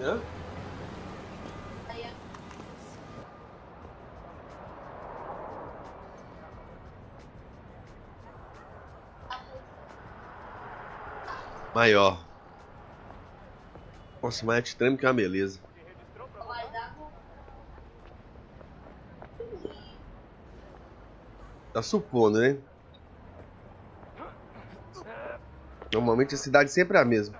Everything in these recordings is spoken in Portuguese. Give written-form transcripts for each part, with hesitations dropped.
Hã? Maior. Nossa, mas é extremo que é uma beleza. Tá supondo, né? Normalmente a cidade sempre é a mesma.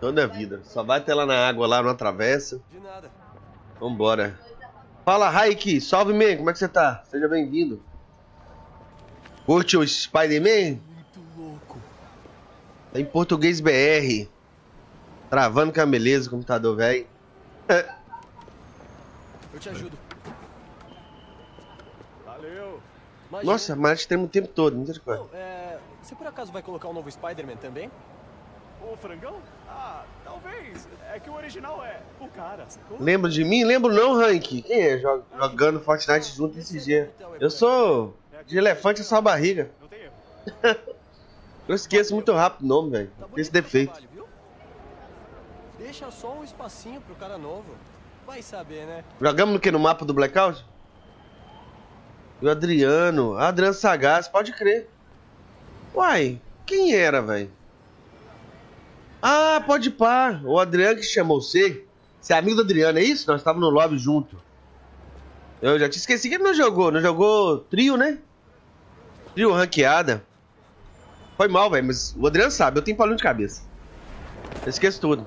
Toda a vida. Só vai até lá na água, lá não atravessa. Vambora. Fala, Raiki. Salve, man. Como é que você tá? Seja bem-vindo. Curte o Spider-Man? Tá em português BR. Travando com a beleza o computador, velho. Eu te ajudo. Valeu. Imagina. Nossa, mas tem um tempo todo, não, você por acaso vai colocar o novo Spider-Man também? O frangão? Ah, talvez. É que o original é o cara, sacou? Lembra de mim? Lembro não, Hank. Quem é jogando Fortnite junto esse dia? Eu sou de elefante, é só a barriga. Não tem erro. Eu esqueço muito rápido o nome, velho. Tem esse defeito. Deixa só um espacinho pro cara novo. Vai saber, né? Jogamos no que? No mapa do Blackout? O Adriano. Adriano Sagaz, pode crer. Uai, quem era, velho? Ah, pode pá. O Adriano que chamou você. Você é amigo do Adriano, é isso? Nós estávamos no lobby junto. Eu já te esqueci que ele não jogou. Não jogou trio, né? Trio ranqueada. Foi mal, velho, mas o Adriano sabe, eu tenho palhinho de cabeça. Eu esqueço tudo.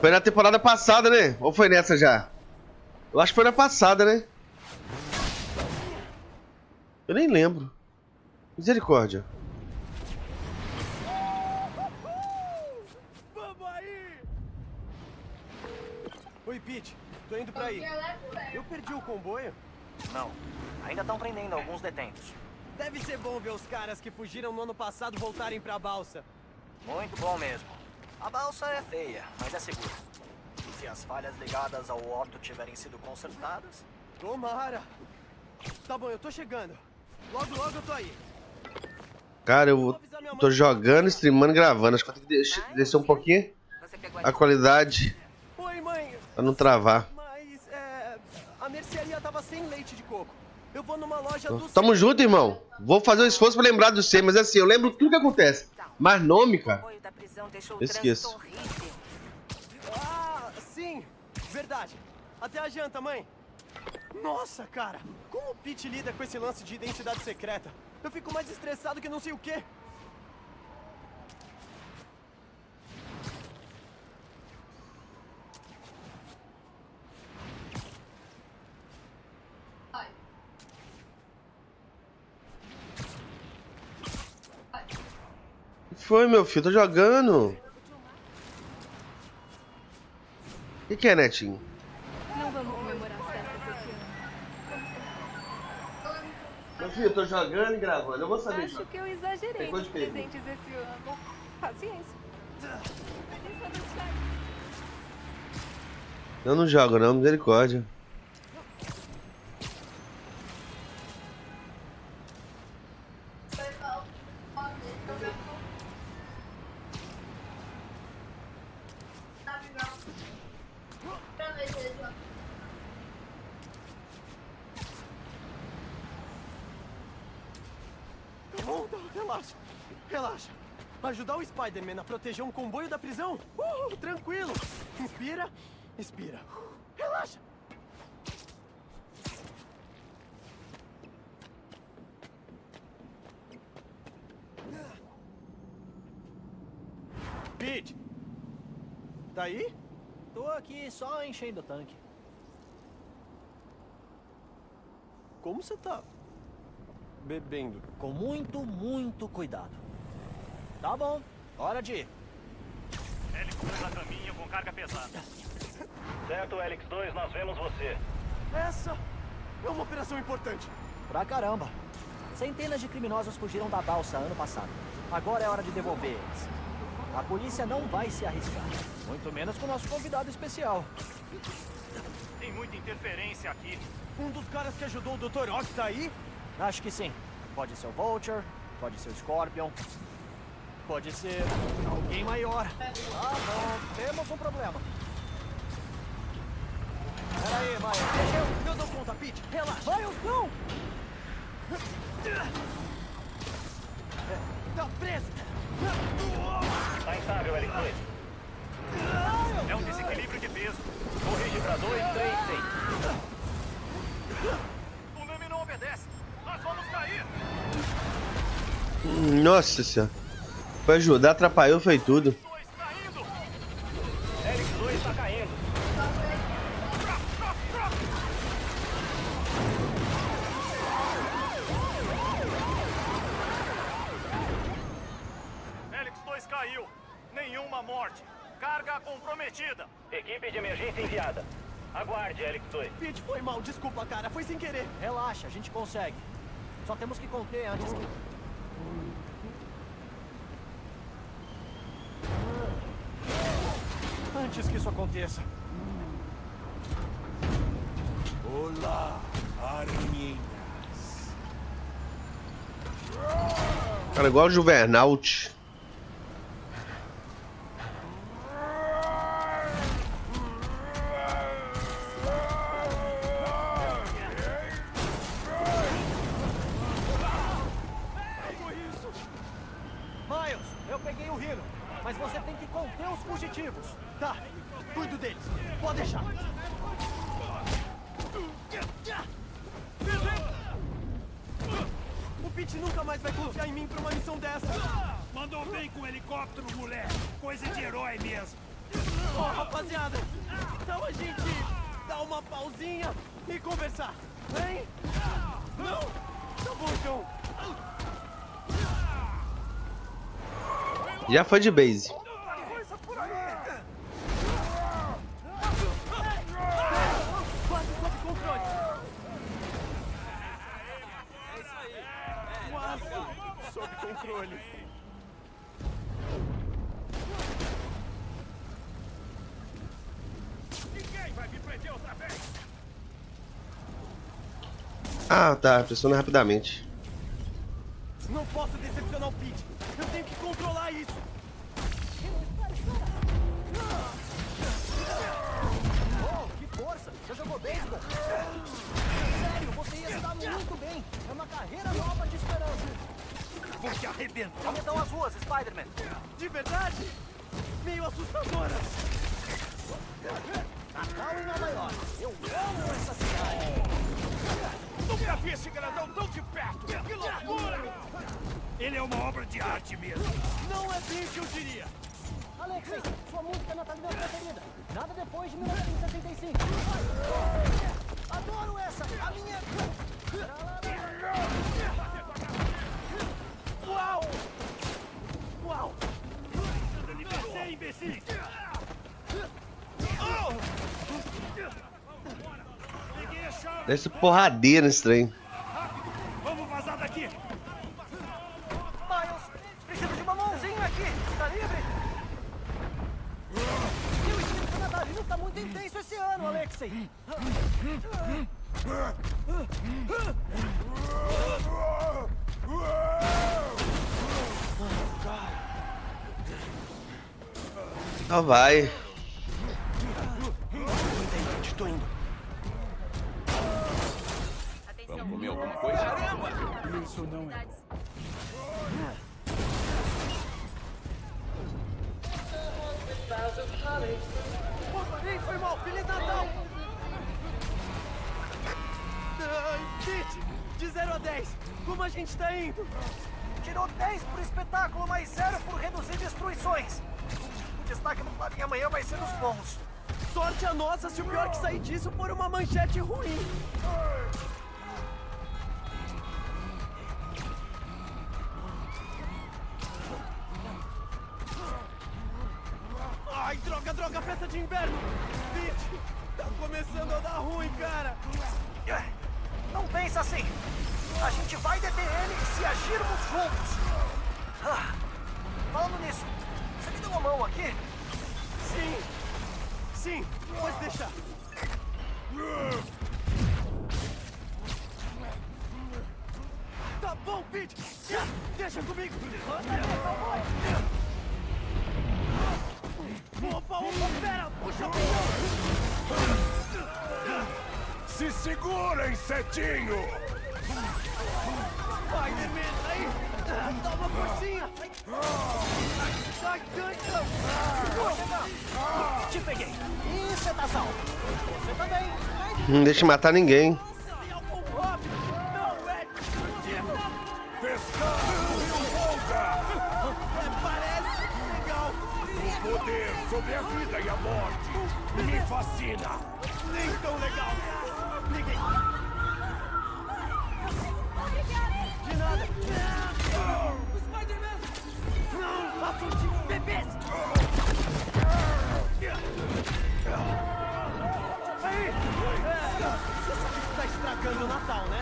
Foi na temporada passada, né? Ou foi nessa já? Eu acho que foi na passada, né? Eu nem lembro. Misericórdia. Vamos aí! Oi, Pete, tô indo pra aí. Eu perdi o comboio? Não, ainda estão prendendo alguns detentos. Deve ser bom ver os caras que fugiram no ano passado voltarem pra balsa. Muito bom mesmo. A balsa é feia, mas é segura. Se as falhas ligadas ao orto tiverem sido consertadas... Tomara! Tá bom, eu tô chegando. Logo, logo eu tô aí. Cara, eu tô jogando, streamando e gravando. Acho que eu tenho que descer um pouquinho a qualidade pra não travar. Mas, a mercearia tava sem leite de coco. Eu vou numa loja do... Tamo junto, irmão. Vou fazer um esforço pra lembrar do C, mas assim, eu lembro tudo que acontece. Mas nome, cara, eu esqueço. Ah, sim, verdade. Até a janta, mãe. Nossa, cara, como o Pete lida com esse lance de identidade secreta? Eu fico mais estressado que não sei o quê. Foi, meu filho, tô jogando. O que é, Netinho? Não vamos comemorar as festas esse ano. Meu filho, eu tô jogando e gravando. Eu vou saber. Acho que eu exagerei nos presentes esse ano. Paciência. Eu não jogo, não, misericórdia. Spider-Man a proteger um comboio da prisão? Tranquilo! Inspira, expira. Relaxa! Pete! Tá aí? Tô aqui só enchendo o tanque. Como você tá bebendo? Com muito, muito cuidado. Tá bom. Hora de ir. Helix 2 a caminho com carga pesada. Certo, Helix 2, nós vemos você. Essa é uma operação importante. Pra caramba. Centenas de criminosos fugiram da balsa ano passado. Agora é hora de devolver eles. A polícia não vai se arriscar. Muito menos com o nosso convidado especial. Tem muita interferência aqui. Um dos caras que ajudou o Dr. Oz tá aí? Acho que sim. Pode ser o Vulture, pode ser o Scorpion... Pode ser alguém maior. Ah, não. Temos um problema. Pera aí, Maia. Eu dou conta, Pete. Relaxa. Vai, eu não. Tá preso. Tá instável, L2. É um desequilíbrio de peso. Corrige pra 2, 3, 6. O Leme não obedece. Nós vamos cair. Nossa senhora. Foi ajudar, atrapalhou, foi tudo. L2 tá caindo. L2 caiu. Nenhuma morte. Carga comprometida. Equipe de emergência enviada. Aguarde, L2. Pete, foi mal. Desculpa, cara. Foi sem querer. Relaxa, a gente consegue. Só temos que conter antes que... antes que isso aconteça. Olá, arminhas. Cara, igual o Juvenalti. Já foi de base. Ah, tá, pressiona rapidamente. Não posso decepcionar o Pete. Eu tenho que controlar isso. Oh, que força! Você jogou bem, cara? Sério, você ia se dar muito bem. É uma carreira nova de esperança. Vou te arrebentar. Como estão as ruas, Spider-Man? De verdade? Meio assustadora. Natal em Nova York. Eu amo essa cidade. Nunca vi esse grandão tão de perto. Que loucura! Ele é uma obra de arte mesmo. Não é bem o que eu diria. Alexei, sua música natalina preferida. Nada depois de 1975. Adoro essa. A minha... Uau! Uau! Você, imbecil! Desce porradeira nesse trem. Vamos vazar daqui. Miles, preciso de uma mãozinha aqui. Tá livre? Meu espírito natalino tá muito intenso esse ano, Alexei. Não vai. Isso não é. Foi mal, feliz Natal! Kit, de 0 a 10, como a gente tá indo? Tirou 10 pro espetáculo, mais 0 por reduzir destruições. O destaque do Clarim amanhã vai ser nos bons. Sorte a nossa se o pior que sair disso for uma manchete ruim. Droga, festa de inverno! Pete, tá começando a dar ruim, cara! Não pensa assim! A gente vai deter ele se agirmos juntos! Ah, falando nisso, você me deu uma mão aqui? Sim! Sim, pode deixar! Tá Tá bom, Pete! Deixa comigo! Opa, pera! Puxa o pulmão! Se segura, insetinho! Spider-Man, aí! Dá uma forcinha! Sai, Duncan! Te peguei! E você tá salvo! Você também! Não deixe matar ninguém! Sobre a vida e a morte me fascina. Nem tão legal. Liguei. De nada. O Spider-Man. Não façam de bebês. Aí. Você sabe que está estragando o Natal, né?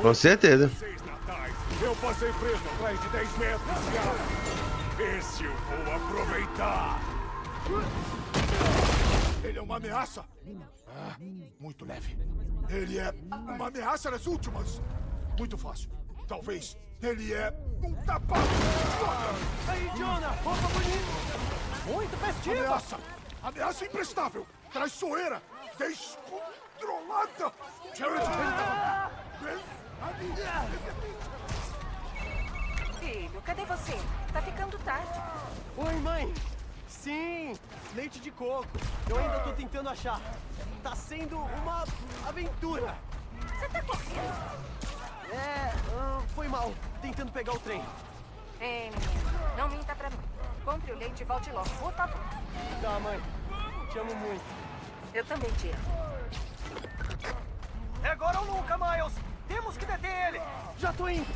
Com certeza. 6 natais. Eu passei preso atrás de 10 metros. Esse eu vou aproveitar. Ele é uma ameaça? Ah, muito leve. Ele é uma ameaça nas últimas. Muito fácil. Talvez ele é um tapa. Aí, Jonah, roupa bonita. Muito festiva. Ameaça. Ameaça imprestável. Traiçoeira. Descontrolada. Jared Hinton. Filho, cadê você? Tá ficando tarde. Oi, mãe. Sim, leite de coco. Eu ainda tô tentando achar. Tá sendo uma aventura. Você tá correndo? Foi mal. Tentando pegar o trem. Ei, menino, não minta pra mim. Compre o leite e volte logo, por favor. Tá, mãe. Te amo muito. Eu também te amo. É agora o Luca, Miles. Temos que deter ele. Já tô indo.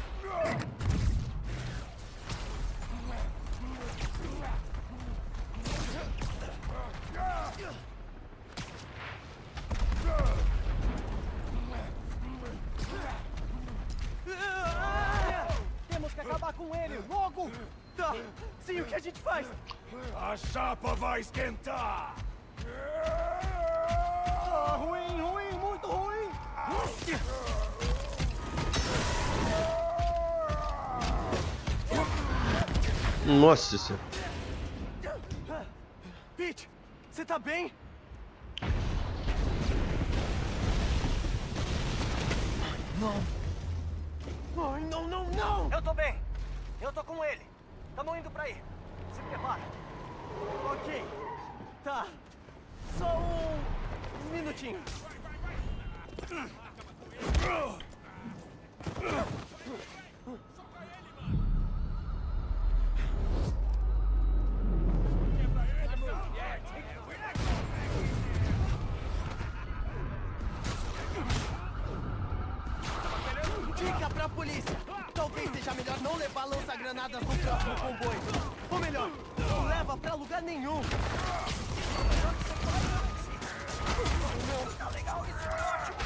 Temos que acabar com ele logo. Tá, sim, o que a gente faz? A chapa vai esquentar. Ah, ruim, ruim, muito ruim. Nossa senhora. Pete, você tá bem? Não. Ai, não, não, não! Eu tô bem. Eu tô com ele. Tamo indo pra aí. Se prepara. Ok. Tá. Só um minutinho. Granadas no próximo comboio. Ou melhor, não leva pra lugar nenhum. Não tá legal, isso é ótimo.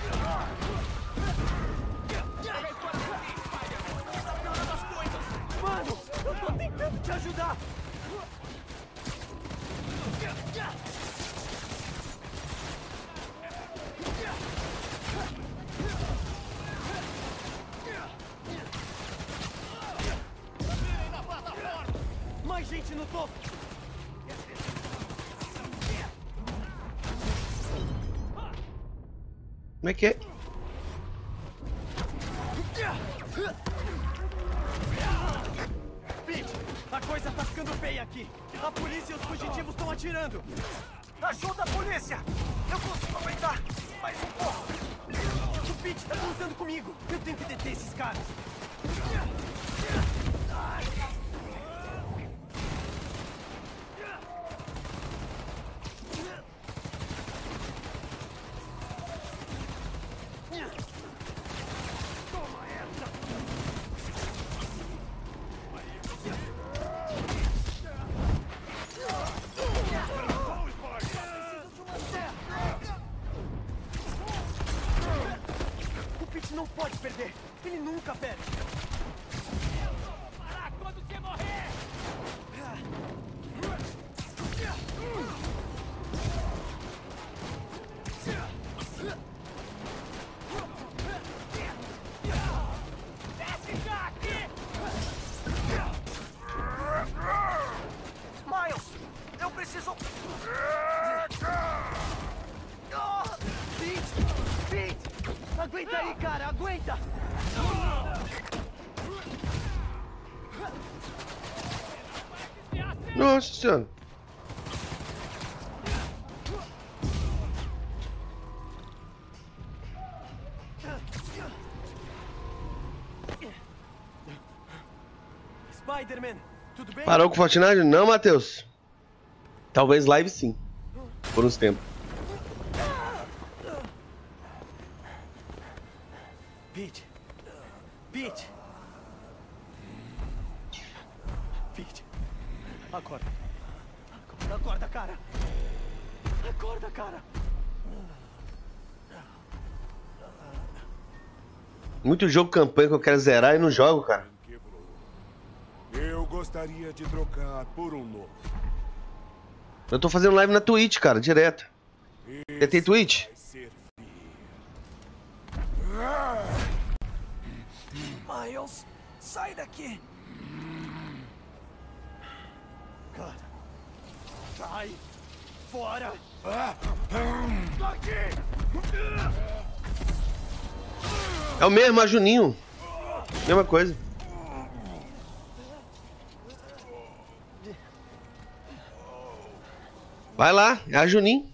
Tá piorando as coisas. Mano, eu tô tentando te ajudar. Gente no topo. Como é que é? Pete, a coisa tá ficando feia aqui. A polícia e os fugitivos estão atirando. Ajuda a polícia! Eu consigo aguentar mais um pouco. O Pete tá contando comigo. Eu tenho que deter esses caras. Não pode perder. Ele nunca perde. aí, cara, aguenta! Nossa senhora! Spider-Man, tudo bem? Parou com Fortnite? Não, Matheus. Talvez live sim. Por uns tempos. Pete. Pete. Pete. Acorda. Acorda, acorda, cara. Acorda, cara. Muito jogo campanha que eu quero zerar e não jogo, cara. Eu gostaria de trocar por um novo. Eu tô fazendo live na Twitch, cara, direto. Você tem Twitch? Miles, sai daqui. Cara, sai fora daqui. É o mesmo, a Juninho. Mesma coisa. Vai lá, é a Juninho.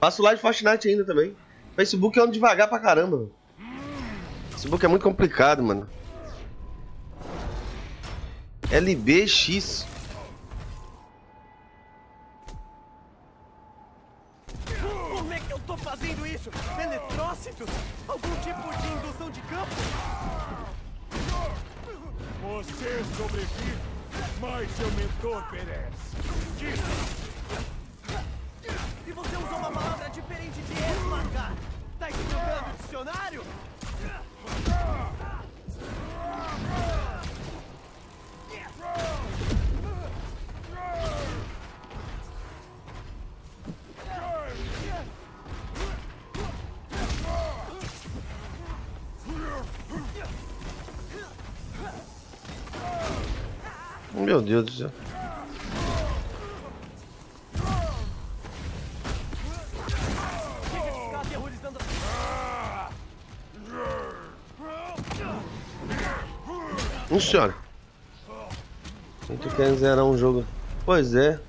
Faço live de Fortnite ainda também. Facebook eu ando devagar pra caramba, mano. Facebook é muito complicado, mano. LBX. Como é que eu tô fazendo isso? Eletrócitos? Algum tipo de indução de campo? Você sobrevive, mas seu mentor perece. E você usou uma palavra diferente de esmagar. Tá estudando o dicionário? Meu Deus do céu. Não, senhora. Se tu quer zerar um jogo... Pois é.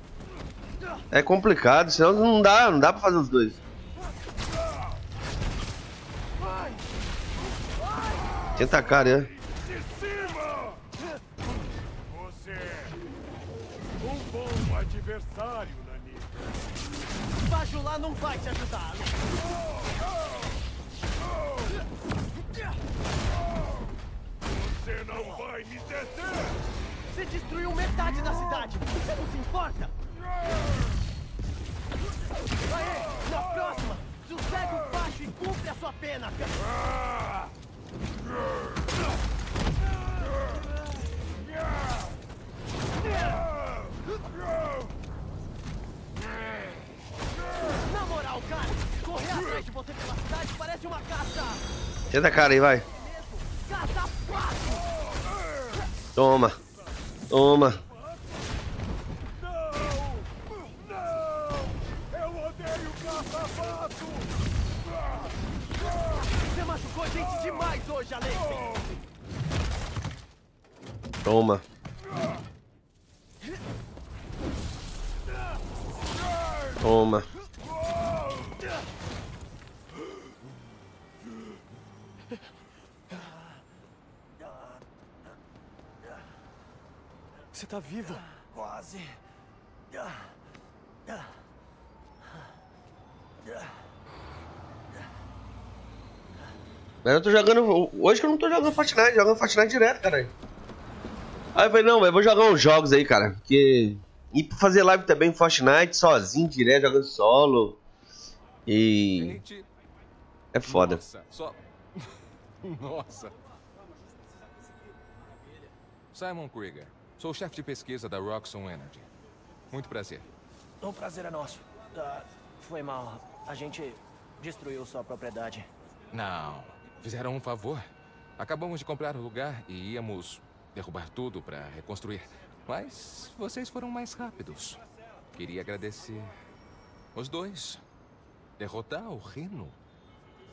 É complicado, senão não dá pra fazer os dois. Tenta a cara, né? Você é um bom adversário, Nani. Bajular não vai te ajudar. Você não vai me deter! Você destruiu metade da cidade! Você não se importa? Aê! Na próxima! Sossega o baixo e cumpre a sua pena! Na moral, cara! Correr atrás de você pela cidade parece uma caça! Tenta a cara aí, vai! Toma, toma. Não, eu odeio caça-pato. Você machucou gente demais hoje, Alex. Toma. Toma. Você tá vivo? Quase. Eu tô jogando... Hoje que eu não tô jogando Fortnite, jogando Fortnite direto, caralho. Aí eu falei, não, eu vou jogar uns jogos aí, cara. Porque... E fazer live também em Fortnite, sozinho, direto, jogando solo. E... É foda. Nossa, só... Nossa. Simon Krieger. Sou o chefe de pesquisa da Roxxon Energy. Muito prazer. O prazer é nosso. Foi mal. A gente destruiu sua propriedade. Não. Fizeram um favor. Acabamos de comprar o lugar e íamos derrubar tudo para reconstruir. Mas vocês foram mais rápidos. Queria agradecer os dois. Derrotar o Reno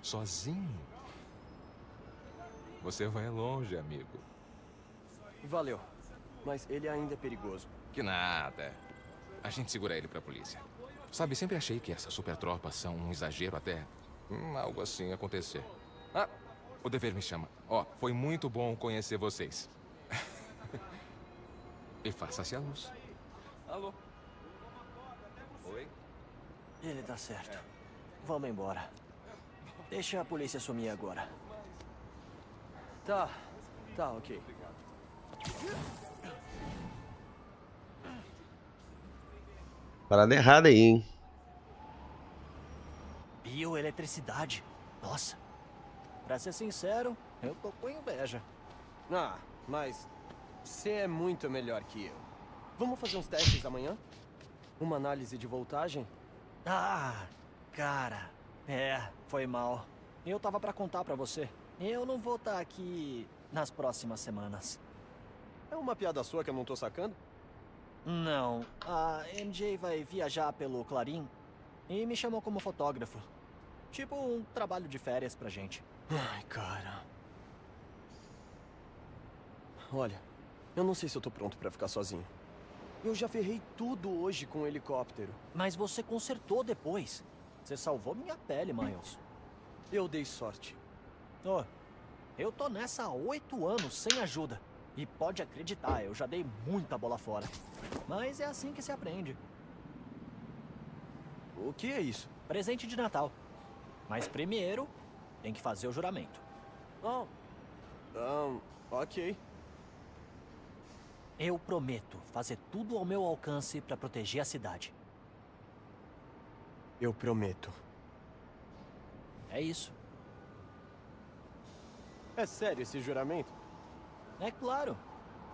sozinho Você vai longe, amigo. Valeu. Mas ele ainda é perigoso. Que nada. A gente segura ele pra polícia. Sabe, sempre achei que essas super tropas são um exagero até... algo assim acontecer. Ah, o dever me chama. Ó, foi muito bom conhecer vocês. E faça-se a luz. Alô? Oi? Ele tá certo. Vamos embora. Deixa a polícia sumir agora. Tá, ok. Parada errada aí, hein? Bioeletricidade. Nossa. Pra ser sincero, eu tô com inveja. Ah, mas você é muito melhor que eu. Vamos fazer uns testes amanhã? Uma análise de voltagem? Ah, cara. É, foi mal. Eu tava pra contar pra você. Eu não vou estar aqui nas próximas semanas. É uma piada sua que eu não tô sacando? Não, a MJ vai viajar pelo Clarim e me chamou como fotógrafo. Tipo um trabalho de férias pra gente. Ai, cara. Olha, eu não sei se eu tô pronto pra ficar sozinho. Eu já ferrei tudo hoje com o helicóptero. Mas você consertou depois. Você salvou minha pele, Miles. Eu dei sorte. Oh, eu tô nessa há 8 anos sem ajuda. E pode acreditar, eu já dei muita bola fora. Mas é assim que se aprende. O que é isso? Presente de Natal. Mas primeiro, tem que fazer o juramento. Ok. Eu prometo fazer tudo ao meu alcance para proteger a cidade. Eu prometo. É isso. É sério esse juramento? É claro.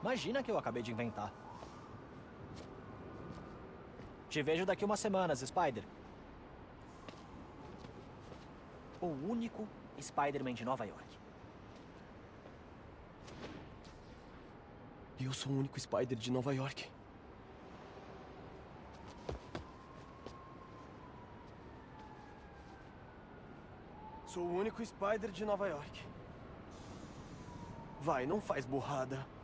Imagina que eu acabei de inventar. Te vejo daqui umas semanas, Spider. O único Spider-Man de Nova York. Eu sou o único Spider de Nova York. Sou o único Spider de Nova York. Vai, não faz burrada.